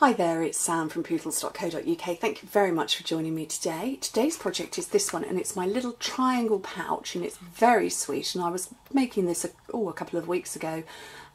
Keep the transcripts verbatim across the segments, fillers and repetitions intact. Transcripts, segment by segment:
Hi there, it's Sam from pootles dot co dot U K. Thank you very much for joining me today. Today's project is this one, and it's my little triangle pouch, and it's very sweet, and I was making this a, oh, a couple of weeks ago,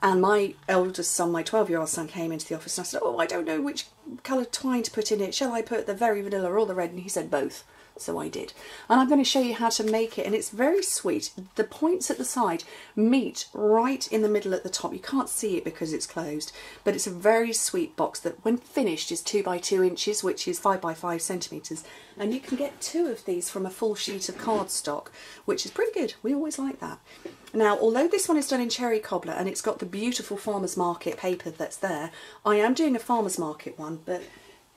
and my eldest son, my twelve year old son, came into the office and I said, oh, I don't know which colour twine to put in it. Shall I put the Very Vanilla or the red? And he said both. So I did. And I'm going to show you how to make it, and it's very sweet. The points at the side meet right in the middle at the top. You can't see it because it's closed, but it's a very sweet box that when finished is two by two inches, which is five by five centimetres. And you can get two of these from a full sheet of cardstock, which is pretty good. We always like that. Now, although this one is done in cherry cobbler and it's got the beautiful farmer's market paper that's there, I am doing a farmer's market one, but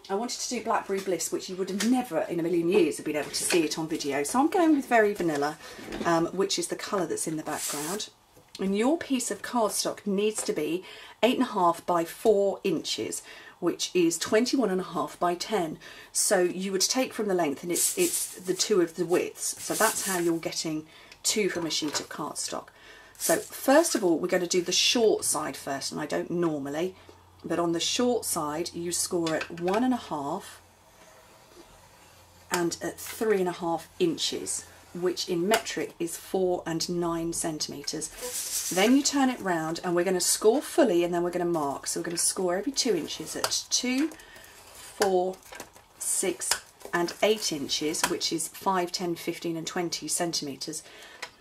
I wanted to do Blackberry Bliss, which you would have never in a million years have been able to see it on video. So I'm going with Very Vanilla, um, which is the colour that's in the background. And your piece of cardstock needs to be eight and a half by four inches, which is twenty-one and a half by ten. So you would take from the length, and it's, it's the two of the widths. So that's how you're getting two from a sheet of cardstock. So first of all, we're going to do the short side first, and I don't normally, but on the short side you score at one and a half and at three and a half inches, which in metric is four and nine centimetres. Then you turn it round, and we're going to score fully, and then we're going to mark. So we're going to score every two inches at two, four, six and eight inches, which is five, ten, fifteen and twenty centimetres.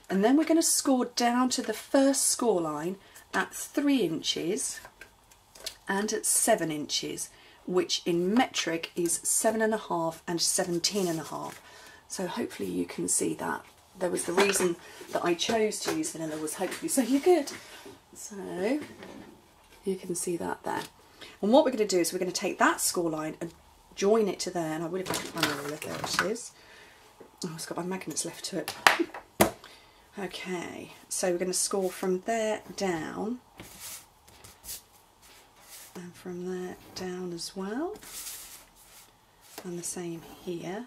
And then we're going to score down to the first score line at three inches and at seven inches, which in metric is seven and a half and seventeen and a half. So hopefully you can see that. There was the reason that I chose to use vanilla was hopefully so you could. So you can see that there. And what we're going to do is we're going to take that score line and join it to there. And I would have had my ruler, there it is. Oh, it's got my magnets left to it. Okay, so we're going to score from there down, and from there down as well, and the same here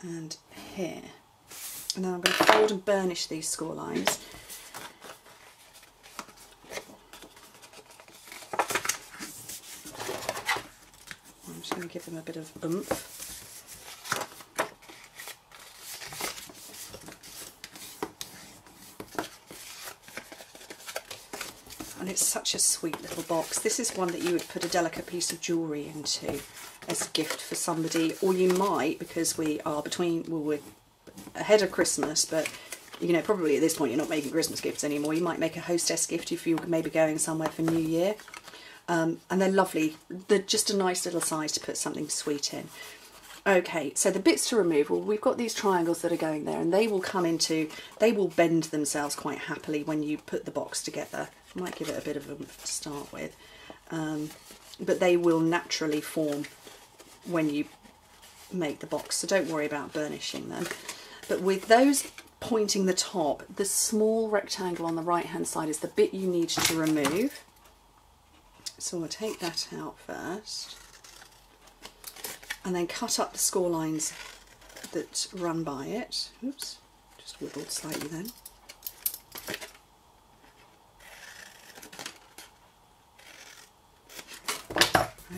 and here. And then I'm going to fold and burnish these score lines. I'm just going to give them a bit of oomph. And it's such a sweet little box. This is one that you would put a delicate piece of jewellery into as a gift for somebody, or you might, because we are between, well, we're ahead of Christmas, but you know, probably at this point you're not making Christmas gifts anymore. You might make a hostess gift if you're maybe going somewhere for New Year. Um, and they're lovely. They're just a nice little size to put something sweet in. Okay, so the bits to remove, well, we've got these triangles that are going there, and they will come into, they will bend themselves quite happily when you put the box together. I might give it a bit of a to start with, um, but they will naturally form when you make the box, so don't worry about burnishing them. But with those pointing the top, the small rectangle on the right hand side is the bit you need to remove. So we'll take that out first, and then cut up the score lines that run by it. Oops, just wiggled slightly then.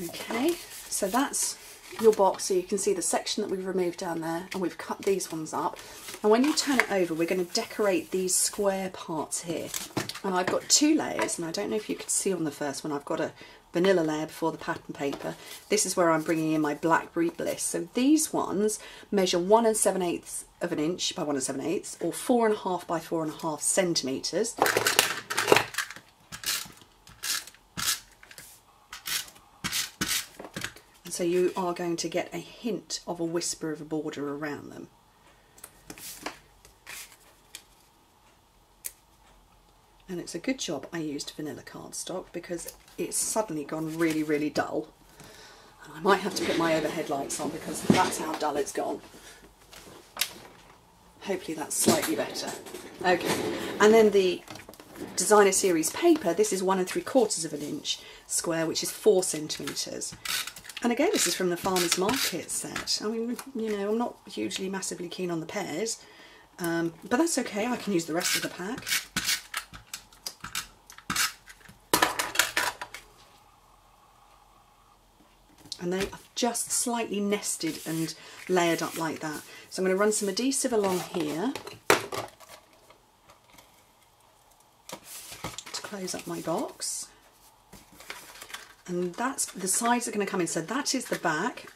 Okay, so that's your box, so you can see the section that we've removed down there, and we've cut these ones up. And when you turn it over, we're going to decorate these square parts here. And I've got two layers, and I don't know if you could see on the first one, I've got a vanilla layer before the pattern paper. This is where I'm bringing in my Blackberry Bliss. So these ones measure one and seven eighths of an inch by one and seven eighths, or four and a half by four and a half centimetres. And so you are going to get a hint of a whisper of a border around them. And it's a good job I used vanilla cardstock, because it's suddenly gone really, really dull. And I might have to put my overhead lights on, because that's how dull it's gone. Hopefully that's slightly better. Okay, and then the designer series paper, this is one and three quarters of an inch square, which is four centimetres. And again, this is from the farmer's market set. I mean, you know, I'm not hugely massively keen on the pears, um, but that's okay, I can use the rest of the pack. and they are just slightly nested and layered up like that. So I'm going to run some adhesive along here to close up my box. And that's, the sides are going to come in. So that is the back.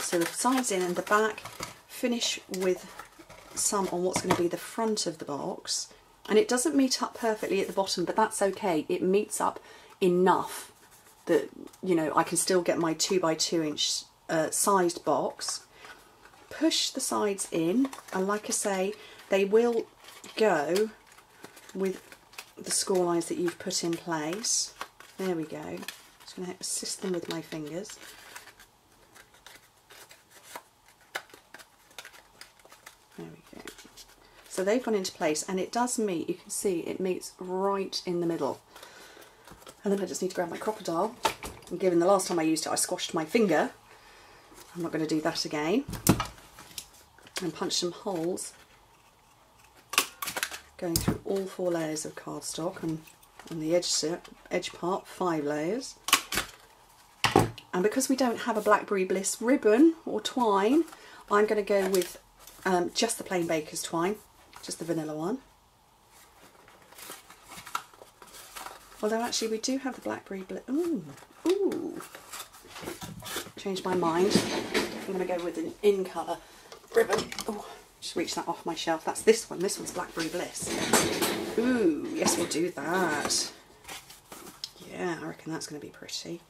So the sides in and the back, finish with some on what's going to be the front of the box. And it doesn't meet up perfectly at the bottom, but that's okay. It meets up enough that, you know, I can still get my two by two inch uh, sized box. Push the sides in, and like I say, they will go with the score lines that you've put in place. There we go. I'm just going to assist them with my fingers. There we go. So they've gone into place, and it does meet, you can see it meets right in the middle. And then I just need to grab my crocodile, and given the last time I used it I squashed my finger, I'm not going to do that again, and punch some holes going through all four layers of cardstock, and on the edge, edge part, five layers. And because we don't have a Blackberry Bliss ribbon or twine, I'm going to go with um, just the plain baker's twine, just the vanilla one. Although actually we do have the Blackberry Bliss. Ooh, ooh. Changed my mind. I'm going to go with an in colour ribbon. Oh, just reach that off my shelf. That's this one. This one's Blackberry Bliss. Ooh, yes, we'll do that. Yeah, I reckon that's going to be pretty.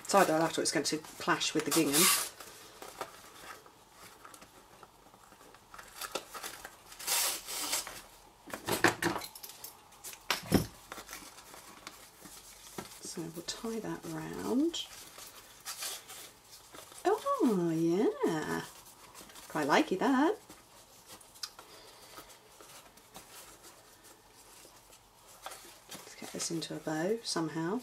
It's either that or it's going to clash with the gingham. Tie that round. Oh yeah, quite likey that. Let's get this into a bow somehow.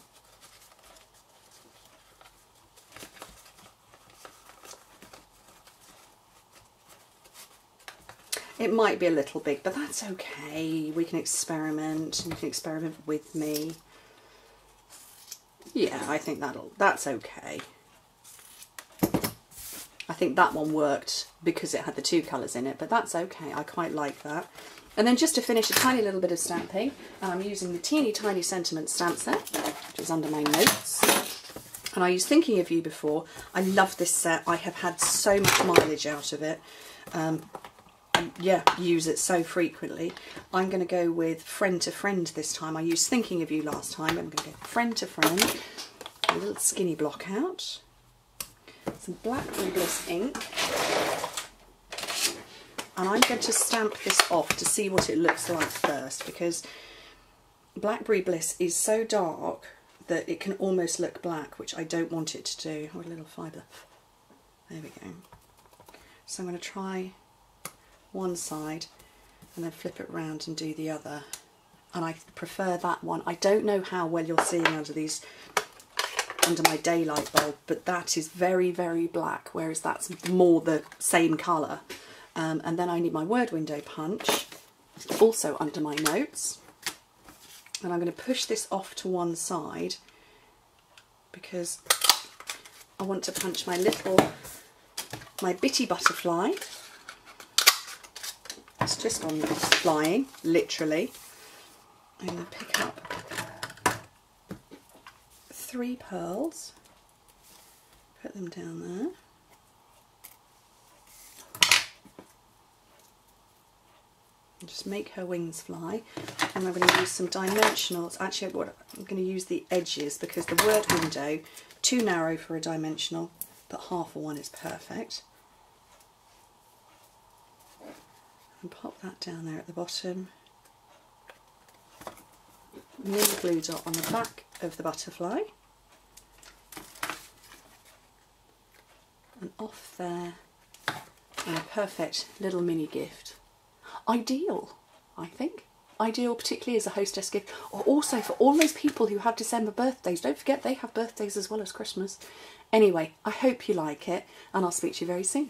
It might be a little big, but that's okay. We can experiment, and you can experiment with me. Yeah, I think that'll, that's okay. I think that one worked because it had the two colours in it, but that's okay. I quite like that. And then just to finish, a tiny little bit of stamping. And I'm using the Teeny Tiny Sentiment Stamp Set, which is under my notes. And I used Thinking of You before. I love this set. I have had so much mileage out of it. Um, and yeah, use it so frequently. I'm going to go with Friend to Friend this time. I used Thinking of You last time, but I'm going to go Friend to Friend. A little skinny block out. Some Blackberry Bliss ink. And I'm going to stamp this off to see what it looks like first, because Blackberry Bliss is so dark that it can almost look black, which I don't want it to do. Oh, a little fibre. There we go. So I'm going to try one side and then flip it round and do the other, and I prefer that one. I don't know how well you're seeing under these, under my daylight bulb, but that is very very black, whereas that's more the same colour. Um, and then I need my Word Window Punch, also under my notes, and I'm going to push this off to one side because I want to punch my little, my bitty butterfly. It's just on flying, literally. I'm going to pick up three pearls, put them down there. And just make her wings fly. And I'm going to use some dimensionals. Actually, I'm going to use the edges because the word window, too narrow for a dimensional, but half a one is perfect. And pop that down there at the bottom. Little glue dot on the back of the butterfly. And off there. And a perfect little mini gift. Ideal, I think. Ideal particularly as a hostess gift, or also for all those people who have December birthdays. Don't forget they have birthdays as well as Christmas. Anyway, I hope you like it, and I'll speak to you very soon.